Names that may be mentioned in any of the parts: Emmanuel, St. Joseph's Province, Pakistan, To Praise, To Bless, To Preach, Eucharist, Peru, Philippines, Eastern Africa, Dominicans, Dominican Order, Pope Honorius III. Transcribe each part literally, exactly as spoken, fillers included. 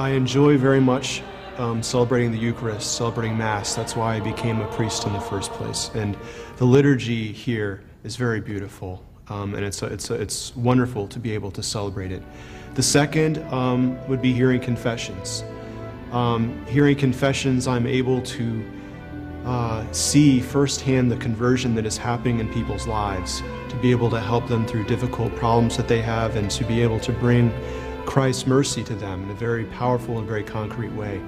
I enjoy very much um, celebrating the Eucharist, celebrating Mass. That's why I became a priest in the first place. And the liturgy here is very beautiful, um, and it's, a, it's, a, it's wonderful to be able to celebrate it. The second um, would be hearing confessions. Um, hearing confessions, I'm able to uh, see firsthand the conversion that is happening in people's lives, to be able to help them through difficult problems that they have, and to be able to bring Christ's mercy to them in a very powerful and very concrete way.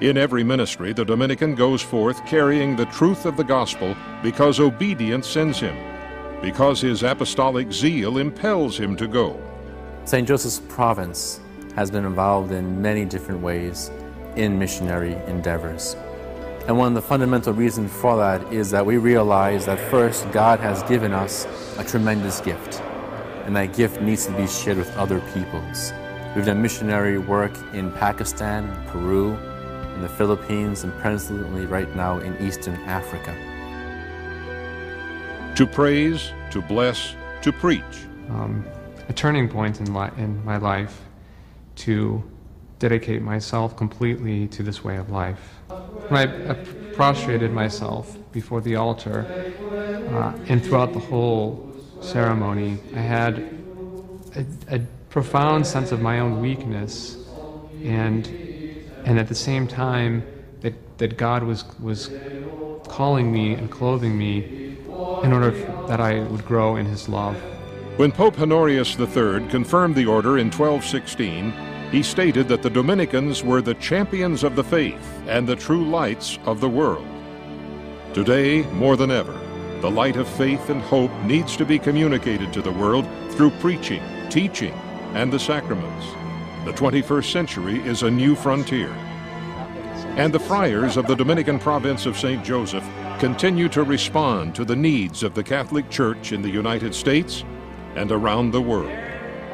In every ministry, the Dominican goes forth carrying the truth of the gospel because obedience sends him, because his apostolic zeal impels him to go. Saint Joseph's Province has been involved in many different ways in missionary endeavors. And one of the fundamental reasons for that is that we realize that first, God has given us a tremendous gift, and that gift needs to be shared with other peoples. We've done missionary work in Pakistan, Peru, in the Philippines, and presently right now in Eastern Africa. To praise, to bless, to preach. Um, a turning point in, li in my life to dedicate myself completely to this way of life. When I, I prostrated myself before the altar, uh, and throughout the whole ceremony, I had a, a profound sense of my own weakness, and and at the same time that that God was was calling me and clothing me in order that I would grow in His love. When Pope Honorius the third confirmed the order in twelve sixteen, he stated that the Dominicans were the champions of the faith and the true lights of the world. Today, more than ever, the light of faith and hope needs to be communicated to the world through preaching, teaching, and the sacraments. The twenty-first century is a new frontier. And the friars of the Dominican province of Saint Joseph continue to respond to the needs of the Catholic Church in the United States and around the world.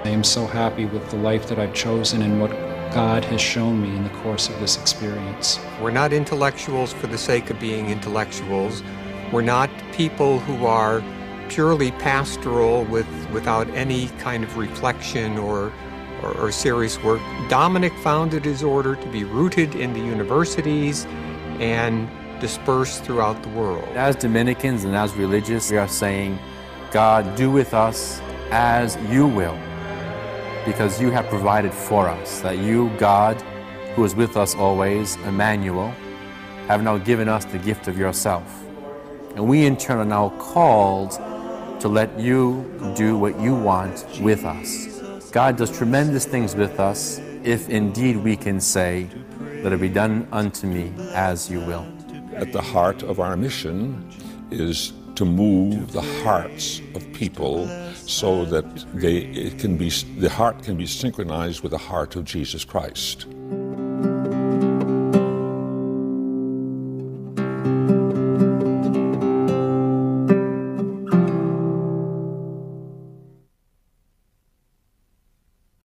I am so happy with the life that I've chosen and what God has shown me in the course of this experience. We're not intellectuals for the sake of being intellectuals. We're not people who are purely pastoral with, without any kind of reflection or, or, or serious work. Dominic founded his order to be rooted in the universities and dispersed throughout the world. As Dominicans and as religious, we are saying, God, do with us as you will, because you have provided for us, that you, God, who is with us always, Emmanuel, have now given us the gift of yourself. And we in turn are now called to let you do what you want with us. God does tremendous things with us, if indeed we can say, let it be done unto me as you will. At the heart of our mission is to move the hearts of people so that they, it can be, the heart can be synchronized with the heart of Jesus Christ.